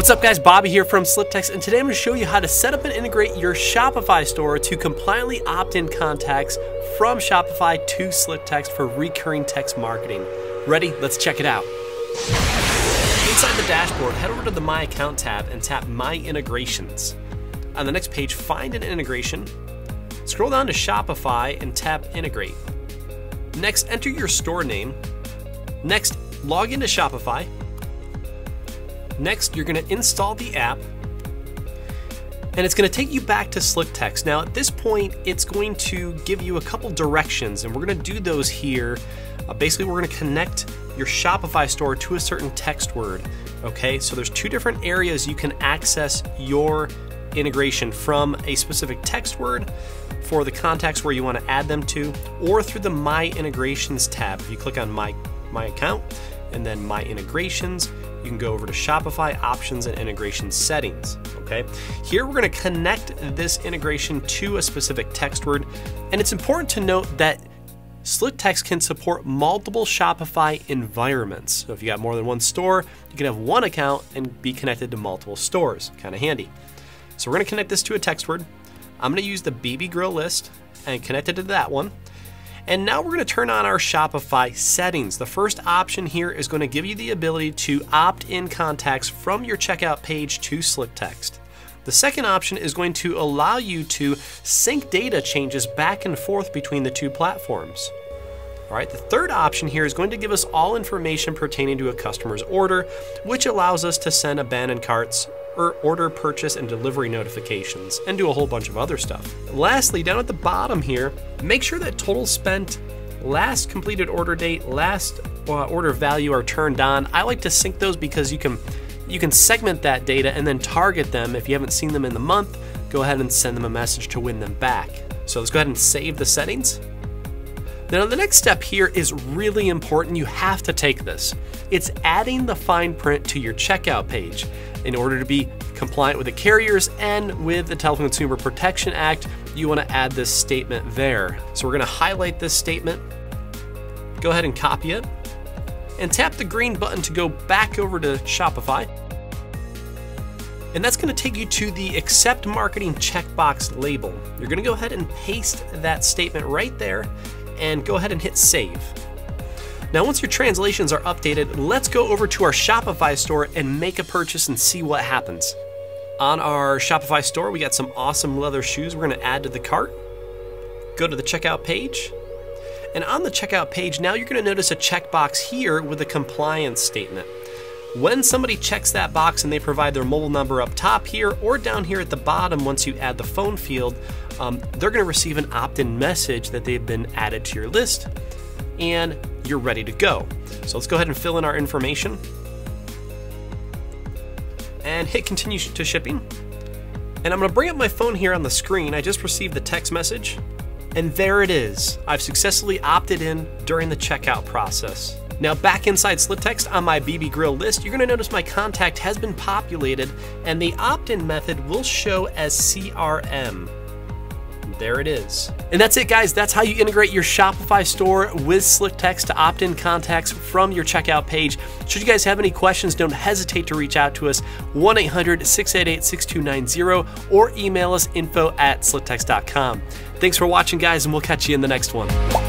What's up guys, Bobby here from SlickText, and today I'm going to show you how to set up and integrate your Shopify store to compliantly opt in contacts from Shopify to SlickText for recurring text marketing. Ready? Let's check it out. Inside the dashboard, head over to the My Account tab and tap My Integrations. On the next page, find an integration, scroll down to Shopify and tap Integrate. Next, enter your store name. Next, log into Shopify. Next, you're going to install the app, and it's going to take you back to SlickText. Now, at this point, it's going to give you a couple directions, and we're going to do those here. Basically, we're going to connect your Shopify store to a certain text word. Okay, so there's two different areas you can access your integration from: a specific text word for the contacts where you want to add them to, or through the My Integrations tab. If you click on My Account and then My Integrations, you can go over to Shopify Options and Integration Settings, okay? Here we're going to connect this integration to a specific text word, and it's important to note that SlickText can support multiple Shopify environments. So if you got more than one store, you can have one account and be connected to multiple stores, kind of handy. So we're going to connect this to a text word. I'm going to use the BB Grill list and connect it to that one. And now we're going to turn on our Shopify settings. The first option here is going to give you the ability to opt in contacts from your checkout page to SlickText. The second option is going to allow you to sync data changes back and forth between the two platforms. All right, the third option here is going to give us all information pertaining to a customer's order, which allows us to send abandoned carts, or order, purchase, and delivery notifications, and do a whole bunch of other stuff. Lastly, down at the bottom here, make sure that total spent, last completed order date, last order value are turned on. I like to sync those because you can segment that data and then target them. If you haven't seen them in the month, go ahead and send them a message to win them back. So let's go ahead and save the settings. Now the next step here is really important. You have to take this. It's adding the fine print to your checkout page. In order to be compliant with the carriers and with the Telephone Consumer Protection Act, you want to add this statement there. So we're going to highlight this statement, go ahead and copy it, and tap the green button to go back over to Shopify. And that's going to take you to the Accept Marketing checkbox label. You're going to go ahead and paste that statement right there, and go ahead and hit save. Now, once your translations are updated, let's go over to our Shopify store and make a purchase and see what happens. On our Shopify store, we got some awesome leather shoes we're gonna add to the cart. Go to the checkout page. And on the checkout page, now you're gonna notice a checkbox here with a compliance statement. When somebody checks that box and they provide their mobile number up top here or down here at the bottom, once you add the phone field, they're going to receive an opt-in message that they've been added to your list, and you're ready to go. So let's go ahead and fill in our information and hit continue to shipping. And I'm going to bring up my phone here on the screen. I just received the text message, and there it is. I've successfully opted in during the checkout process. Now back inside SlickText on my BB Grill list, you're gonna notice my contact has been populated, and the opt-in method will show as CRM. There it is. And that's it guys, that's how you integrate your Shopify store with SlickText to opt-in contacts from your checkout page. Should you guys have any questions, don't hesitate to reach out to us, 1-800-688-6290, or email us info@slicktext.com. Thanks for watching guys, and we'll catch you in the next one.